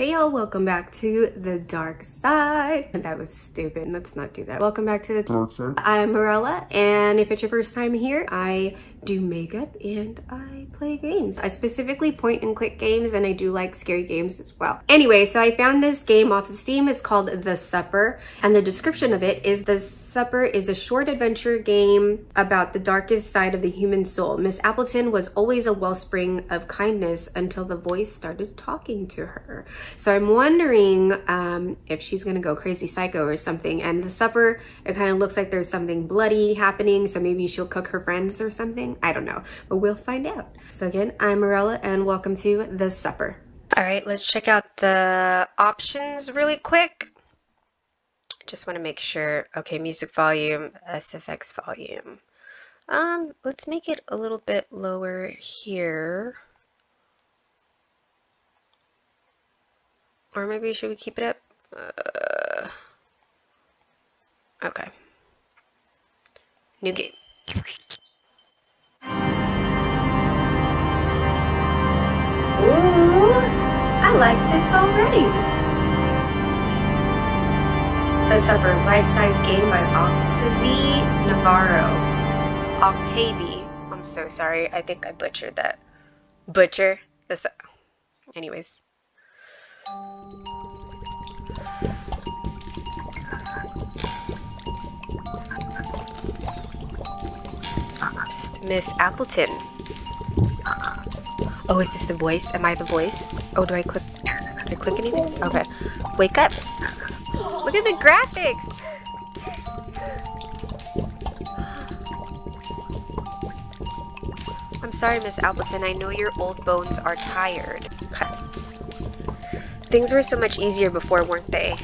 Hey y'all, welcome back to The Dark Side. That was stupid, let's not do that. Welcome back to The Dark Side. I'm Marella, and if it's your first time here, I do makeup and I play games. I specifically point and click games, and I do like scary games as well. Anyway, so I found this game off of Steam. It's called The Supper, and the description of it is The Supper is a short adventure game about the darkest side of the human soul. Ms. Appleton was always a wellspring of kindness until the voice started talking to her. So I'm wondering if she's gonna go crazy psycho or something. And the supper, it kind of looks like there's something bloody happening, so maybe she'll cook her friends or something. I don't know, but we'll find out. So again, I'm Marella and welcome to The Supper. All right, let's check out the options really quick. Just wanna make sure, okay, music volume, SFX volume. Let's make it a little bit lower here. Or maybe should we keep it up? Okay. New game. Ooh, I like this already. The Supper, life-size game by Octavi Navarro. Octavi. I'm so sorry. I think I butchered that. Butcher? The Supper. Anyways. Miss Appleton. Oh, is this The Voice? Am I The Voice? Oh, do I click? Did I click anything? Okay. Wake up! Look at the graphics! I'm sorry, Miss Appleton. I know your old bones are tired. Okay. Things were so much easier before, weren't they?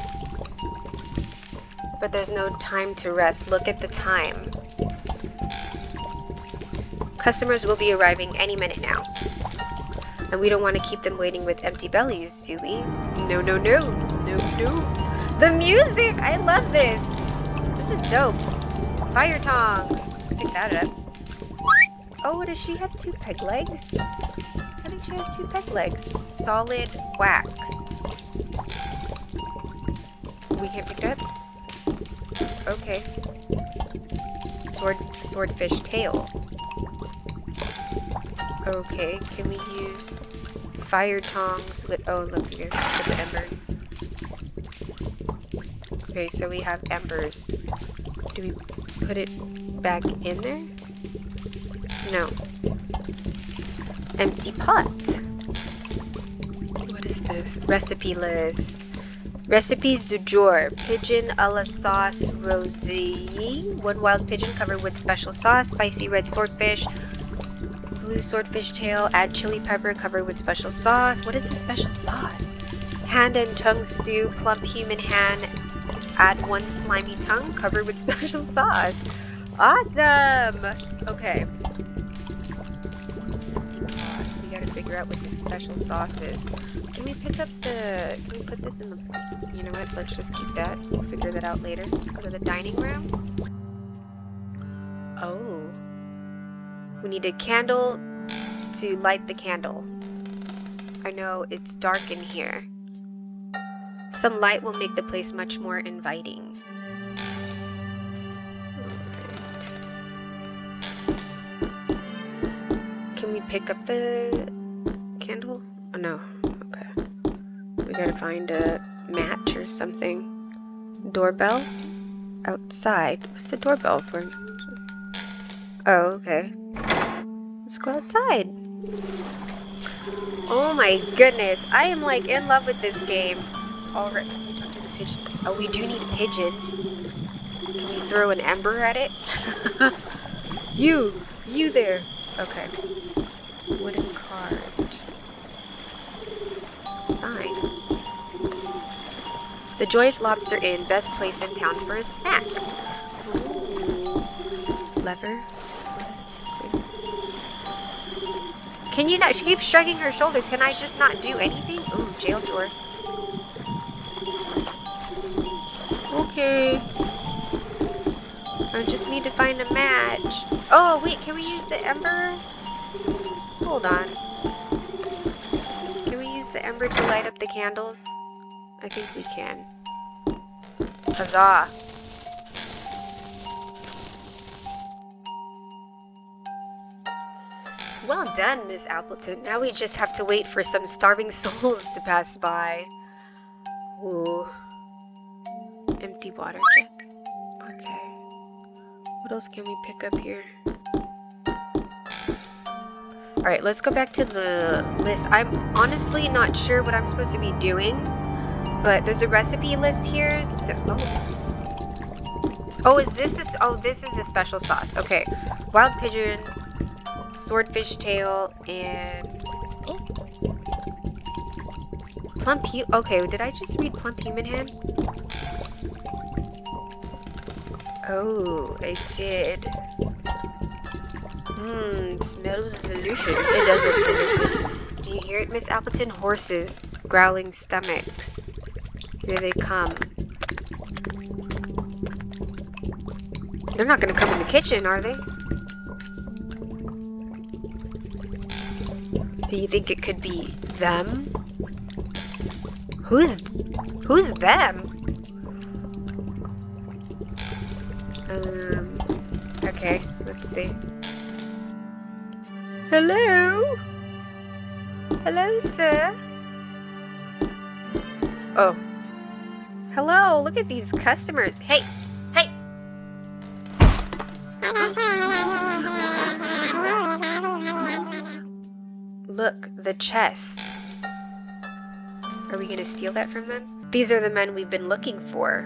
But there's no time to rest. Look at the time. Customers will be arriving any minute now. And we don't want to keep them waiting with empty bellies, do we? No, no, no. No, no. The music! I love this! This is dope. Fire tongs. Let's pick that up. Oh, does she have two peg legs? How did she have two peg legs? Solid wax. We can't pick it up? Okay. Swordfish tail. Okay, can we use fire tongs with, oh look here, with the embers. Okay, so we have embers. Do we put it back in there? No. Empty pot. What is this? Recipe list. Recipes du jour. Pigeon a la sauce rosée. One wild pigeon covered with special sauce. Spicy red swordfish. Blue swordfish tail, add chili pepper covered with special sauce. What is the special sauce? Hand and tongue stew, plump human hand, add one slimy tongue covered with special sauce. Awesome! Okay. We gotta figure out what this special sauce is. Can we pick up the, can we put this in the, you know what, let's just keep that. We'll figure that out later. Let's go to the dining room. Oh. We need a candle to light the candle. I know it's dark in here. Some light will make the place much more inviting. Right. Can we pick up the candle? Oh no, okay. We gotta find a match or something. Doorbell? Outside. What's the doorbell for? Oh, okay. Let's go outside. Oh my goodness. I am like in love with this game. Alright. Oh, we do need pigeon. Can we throw an ember at it? You there. Okay. Wooden card. Sign. The Joyous Lobster Inn, best place in town for a snack. Lever. Can you not? She keeps shrugging her shoulders. Can I just not do anything? Ooh, jail door. Okay. I just need to find a match. Oh, wait. Can we use the ember? Hold on. Can we use the ember? remember to light up the candles? I think we can. Huzzah! Well done, Ms. Appleton. Now we just have to wait for some starving souls to pass by. Ooh. Empty water jug. Okay. What else can we pick up here? Alright, let's go back to the list. I'm honestly not sure what I'm supposed to be doing, but there's a recipe list here, so... Oh, is this a... Oh, this is a special sauce. Okay. Wild pigeon... swordfish tail and plump human. Okay, did I just read plump human hand? Oh, I did. Mmm, smells delicious. It does look delicious. Do you hear it, Miss Appleton? Horses growling stomachs. Here they come. They're not gonna come in the kitchen, are they? Do you think it could be them? Who's them? Okay, let's see. Hello? Hello, sir? Oh. Hello, look at these customers. Hey! Hey! Look, the chest. Are we gonna steal that from them? These are the men we've been looking for.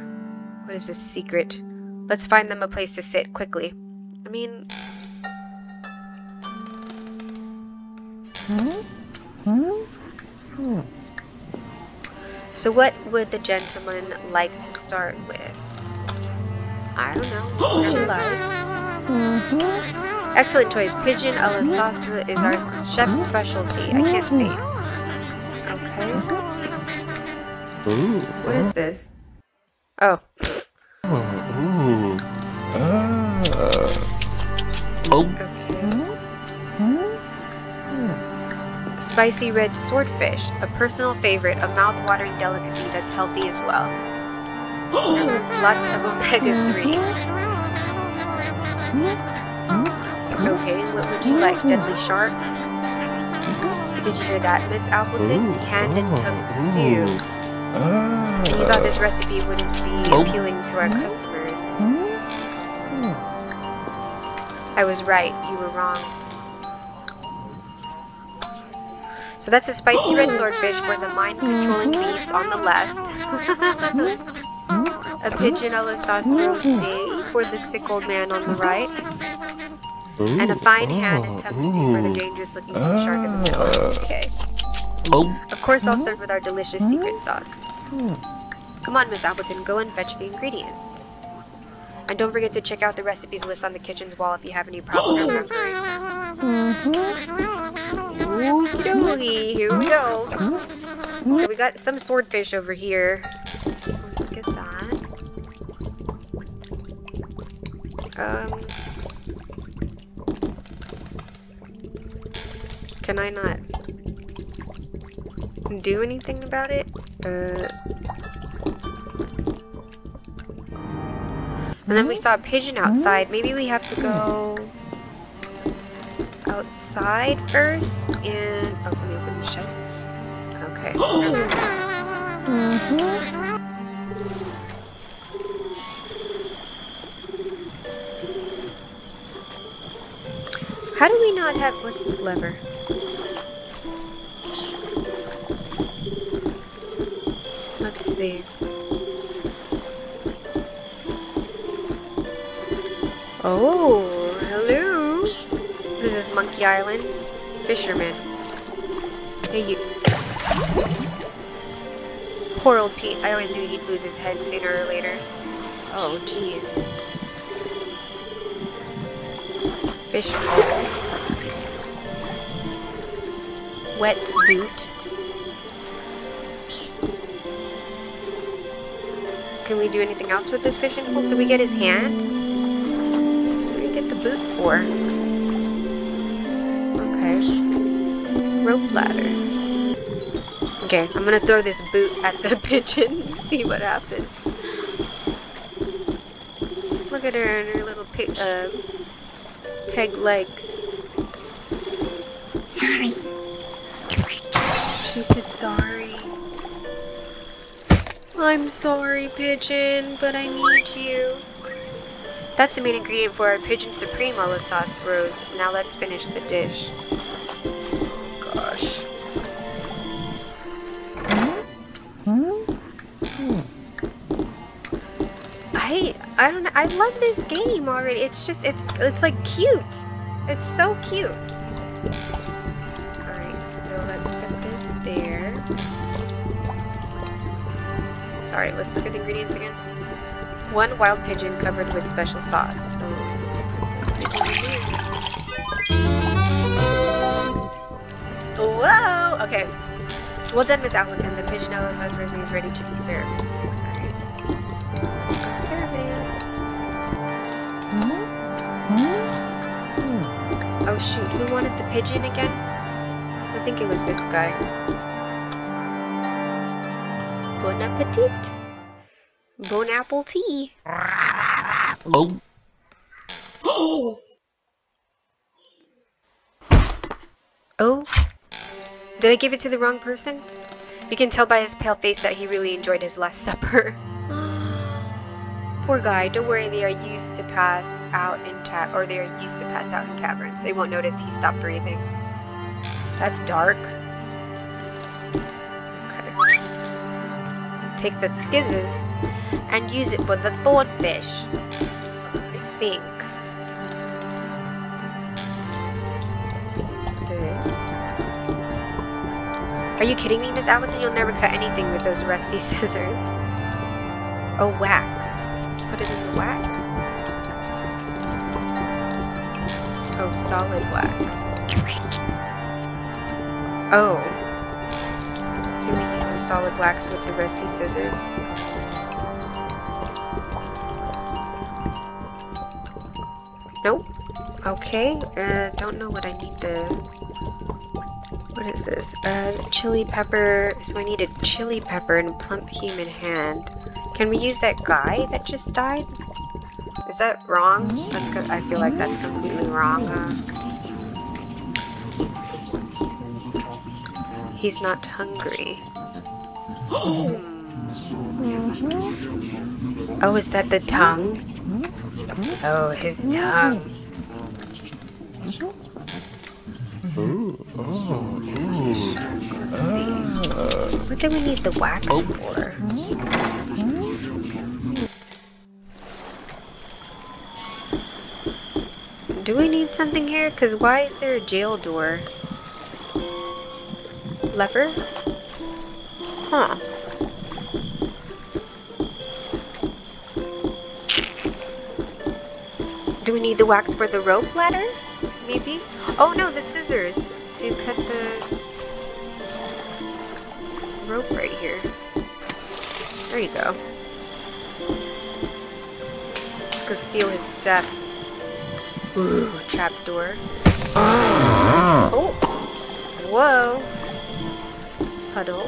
What is this secret? Let's find them a place to sit quickly. I mean... So what would the gentleman like to start with? I don't know. Hello. Excellent choice. Pigeon a la sauce is our chef's specialty. I can't see. Okay. Ooh. What is this? Oh. Ooh. Oh. Okay. Spicy red swordfish, a personal favorite, a mouth-watering delicacy that's healthy as well. Lots of omega-3. Okay, what would you like, Deadly Shark? Did you hear that, Miss Appleton? Hand and tongue stew. And you thought this recipe wouldn't be appealing to our customers. I was right, you were wrong. So that's a spicy red swordfish for the mind-controlling beast on the left. A pigeon a la sauce for the sick old man on the right. And a fine hand and tongue stew for the dangerous-looking shark in the middle. Okay. Of course, I'll serve with our delicious secret sauce. Come on, Miss Appleton, go and fetch the ingredients. And don't forget to check out the recipes list on the kitchen's wall if you have any problem remembering. Okie dokie, here we go. So we got some swordfish over here. Let's get that. Can I not do anything about it? And then we saw a pigeon outside. Maybe we have to go outside first and... Oh, can we open the chest? Okay. How do we not have... What's this lever? Let's see. Oh, hello. This is Monkey Island. Fisherman. Hey, you. Poor old Pete. I always knew he'd lose his head sooner or later. Oh, jeez. Fisherman. Wet boot. Can we do anything else with this fishing pole? Can we get his hand? What do we get the boot for? Okay. Rope ladder. Okay, I'm gonna throw this boot at the pigeon and see what happens. Look at her and her little peg legs. Sorry. She said sorry. I'm sorry, pigeon, but I need you. That's the main ingredient for our pigeon supreme a la sauce rose. Now let's finish the dish. Gosh. I don't know. I love this game already. It's just it's like cute. It's so cute. All right, so let's put this there. Sorry, let's look at the ingredients again. 1 wild pigeon covered with special sauce. So whoa! Okay. Well done, Ms. Appleton. The pigeon a la sauce rose is ready to be served. Alright. Let's go serve it. Oh shoot, who wanted the pigeon again? I think it was this guy. Bon appetit! Bon apple tea! Oh! Oh? Did I give it to the wrong person? You can tell by his pale face that he really enjoyed his last supper. Poor guy, don't worry, they are used to pass out in taverns. They won't notice he stopped breathing. That's dark. Okay. Take the skizzes and use it for the swordfish. I think. Are you kidding me, Ms. Appleton? You'll never cut anything with those rusty scissors. Oh, wax. Put it in the wax. Oh, solid wax. Oh. Can we use the solid wax with the rusty scissors? Nope. Okay. Don't know what I need the... What is this? Chili pepper. So I need a chili pepper and a plump human hand. Can we use that guy that just died? Is that wrong? That's good. I feel like that's completely wrong. He's not hungry. Oh, is that the tongue? Oh, his tongue. What do we need the wax for? Do we need something here? Because why is there a jail door? Lever? Huh. Do we need the wax for the rope ladder? Maybe? Oh no, the scissors to cut the... rope right here. There you go. Let's go steal his stuff. Ooh, trapdoor. Oh! Whoa! Puddle.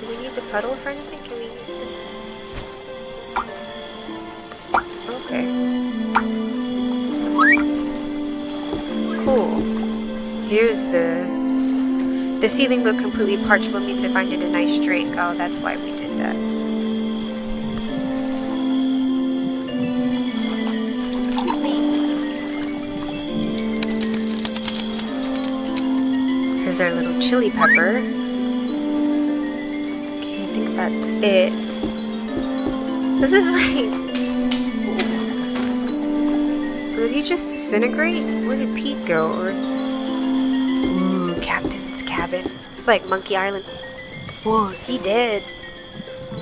Do we need the puddle for anything? Can we use it? Okay. Cool. Here's the... The ceiling looked completely parched. We'll need to find it a nice drink. Oh, that's why we did that. Here's our little chili pepper. Okay, I think that's it. This is like... Did he just disintegrate? Where did Pete go? Or... Captain's cabin. It's like Monkey Island. Whoa, he did.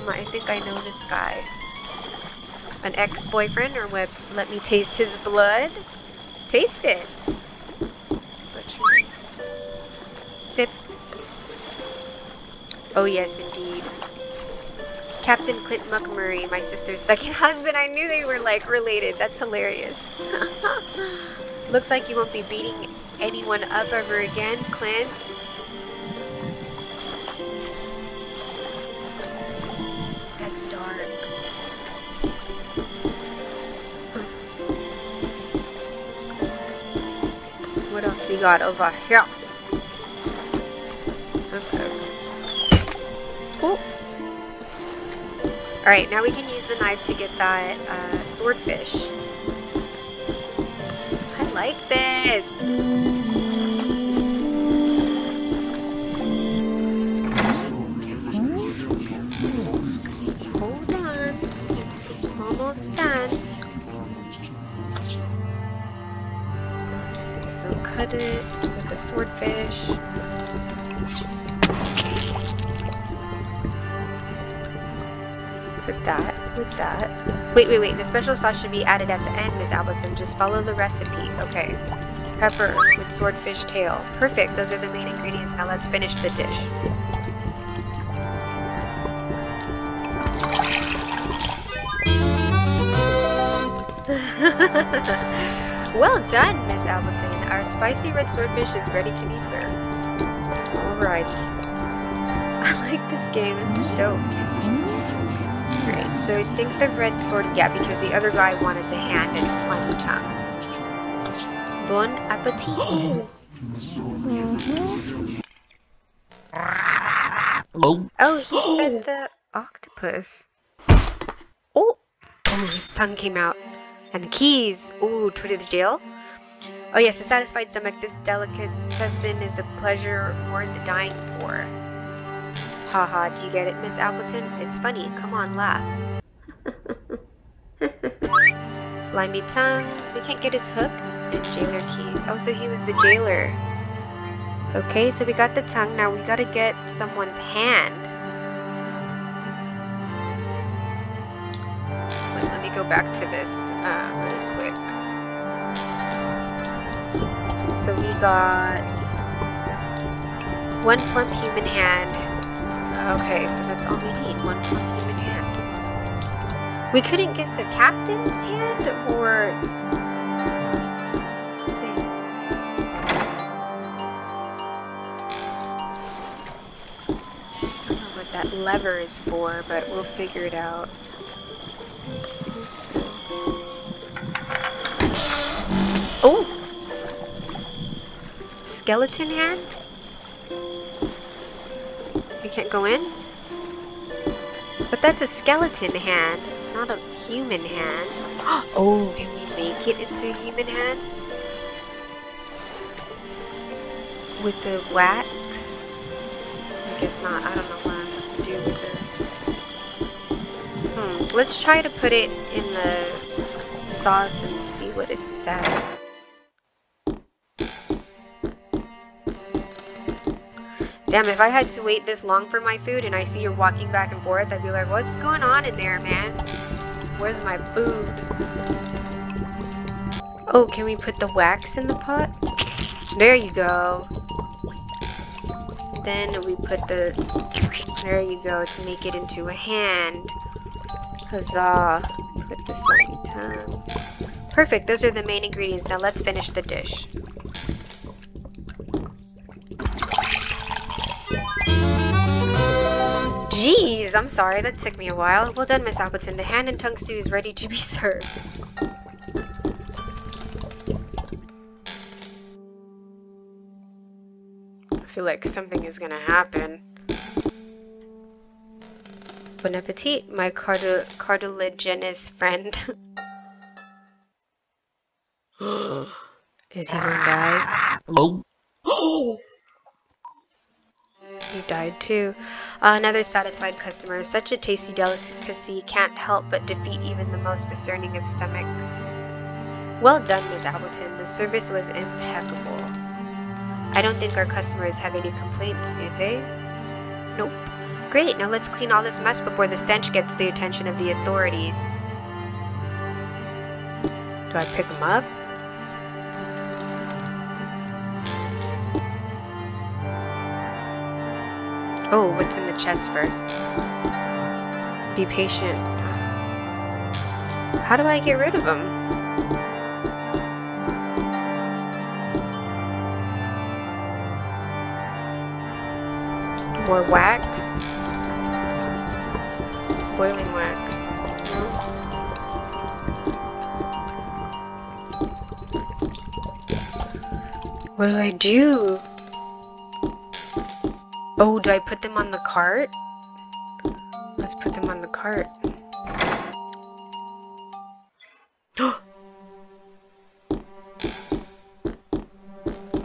I think I know this guy. An ex-boyfriend or what? Let me taste his blood. Taste it. Butcher. Sip. Oh yes, indeed. Captain Clint McMurray, my sister's second husband. I knew they were like related. That's hilarious. Looks like you won't be beating anyone up ever again, Clint. What else we got over here? Okay. Cool. Alright, now we can use the knife to get that swordfish. I like this! Hold on. Almost done. Let's see, so cut it with the swordfish. With that, with that. Wait, the special sauce should be added at the end, Ms. Appleton. Just follow the recipe. Okay. Pepper with swordfish tail. Perfect, those are the main ingredients. Now let's finish the dish. Well done, Ms. Appleton. Our spicy red swordfish is ready to be served. Alrighty. I like this game, this is dope. Great, so I think the red sword, yeah, because the other guy wanted the hand and it's like the tongue. Bon appetit! Mm-hmm. Oh, he fed the octopus. Oh! Oh, his tongue came out. And the keys! Ooh, to the jail? Oh yes, a satisfied stomach, this delicatessen is a pleasure worth dying for. Haha, do you get it, Ms. Appleton? It's funny, come on, laugh. Slimy tongue, we can't get his hook, and jailer keys. Oh, so he was the jailer. Okay, so we got the tongue, now we gotta get someone's hand. Wait, let me go back to this really quick. So we got one plump human hand. Okay, so that's all we need, one human hand. We couldn't get the captain's hand, or... Let's see. I don't know what that lever is for, but we'll figure it out. Let's see what's this. Oh! Skeleton hand? We can't go in? But that's a skeleton hand, not a human hand. Oh, can we make it into a human hand? With the wax? I guess not, I don't know what I have to do with it. Let's try to put it in the sauce and see what it says. Damn, if I had to wait this long for my food and I see you're walking back and forth, I'd be like, what's going on in there, man? Where's my food? Oh, can we put the wax in the pot? There you go. Then we put the... There you go, to make it into a hand. Huzzah. Put the slimy tongue. Perfect, those are the main ingredients. Now let's finish the dish. Jeez, I'm sorry, that took me a while. Well done, Ms. Appleton. The hand and tongue stew is ready to be served. I feel like something is gonna happen. Bon appetit, my cartilaginous friend. Is he gonna die? Oh! You died too. Another satisfied customer. Such a tasty delicacy can't help but defeat even the most discerning of stomachs. Well done, Ms. Appleton. The service was impeccable. I don't think our customers have any complaints, do they? Nope. Great, now let's clean all this mess before the stench gets the attention of the authorities. Do I pick them up? Oh, what's in the chest first? Be patient. How do I get rid of him? More wax? Boiling wax. No. What do? Oh, do I put them on the cart? Let's put them on the cart.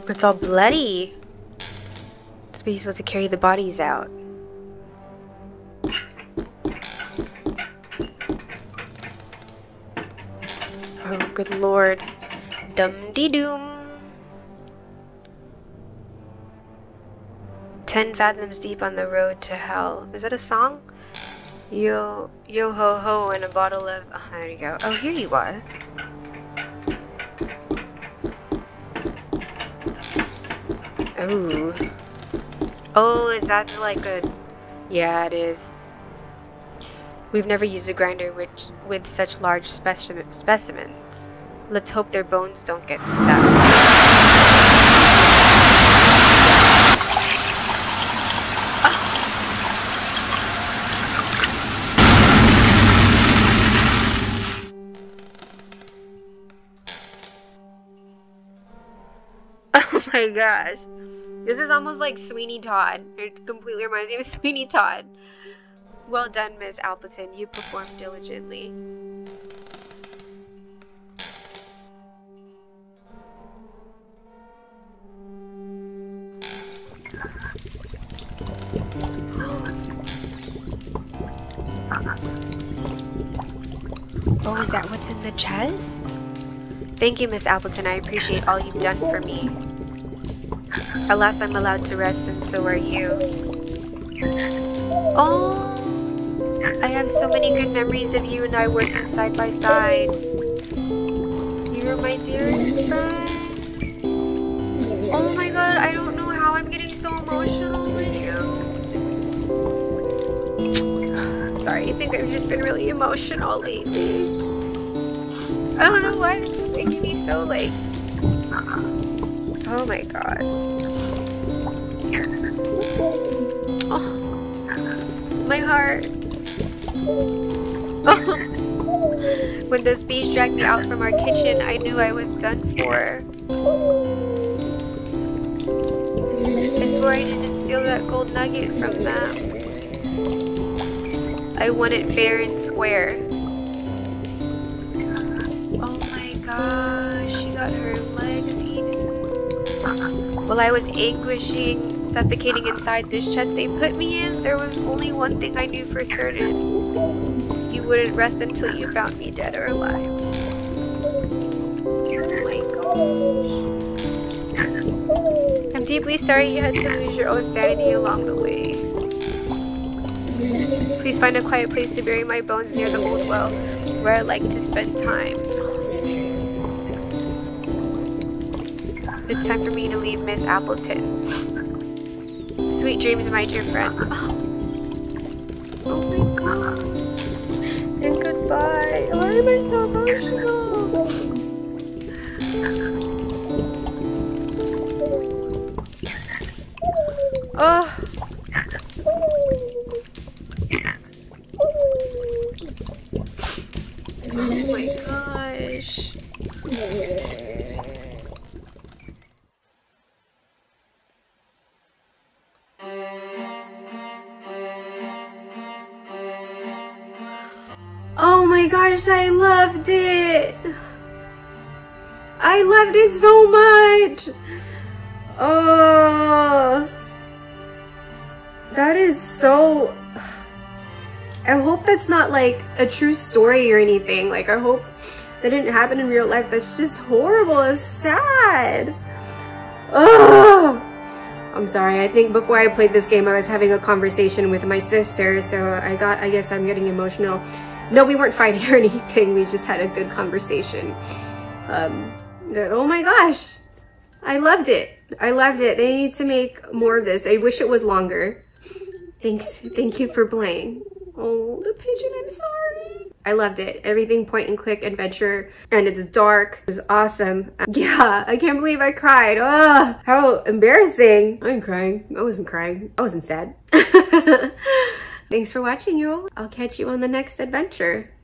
It's all bloody. That's where you're supposed to carry the bodies out. Oh, good lord. Dum-dee-doom. 10 fathoms deep on the road to hell. Is that a song? Yo ho ho and a bottle of... Oh, there you go. Oh, here you are. Ooh. Oh, is that like a... Yeah, it is. We've never used a grinder with such large specimens. Let's hope their bones don't get stuck. Oh my gosh, this is almost like Sweeney Todd. It completely reminds me of Sweeney Todd. Well done, Ms. Appleton. You performed diligently. Oh, is that what's in the chest? Thank you, Ms. Appleton. I appreciate all you've done for me. Alas, I'm allowed to rest, and so are you. Oh, I have so many good memories of you and I working side by side. You were my dearest friend. Oh my god, I don't know how I'm getting so emotional with you. Sorry, I think I've just been really emotional lately. I don't know why this is making me so like... Oh my god. Oh, my heart. Oh. When those bees dragged me out from our kitchen, I knew I was done for. I swore I didn't steal that gold nugget from them. I won it fair and square. Oh my gosh, she got her legs. While I was anguishing, suffocating inside this chest they put me in, there was only one thing I knew for certain. You wouldn't rest until you found me dead or alive. Oh my gosh. I'm deeply sorry you had to lose your own sanity along the way. Please find a quiet place to bury my bones near the old well, where I like to spend time. It's time for me to leave, Miss Appleton. Sweet dreams, my dear friend. Oh my god. And goodbye. Why am I so emotional? Oh. Oh my gosh. I loved it. I loved it so much. Oh, that is so... I hope that's not like a true story or anything. Like, I hope that didn't happen in real life. That's just horrible. It's sad. Oh, I'm sorry. I think before I played this game, I was having a conversation with my sister, so I guess I'm getting emotional. No, we weren't fighting or anything. We just had a good conversation. Oh my gosh. I loved it. I loved it. They need to make more of this. I wish it was longer. Thanks. Thank you for playing. Oh, the pigeon. I'm sorry. I loved it. Everything point and click adventure. And it's dark. It was awesome. Yeah, I can't believe I cried. Ugh, how embarrassing. I ain't crying. I wasn't crying. I wasn't sad. Thanks for watching, y'all. I'll catch you on the next adventure.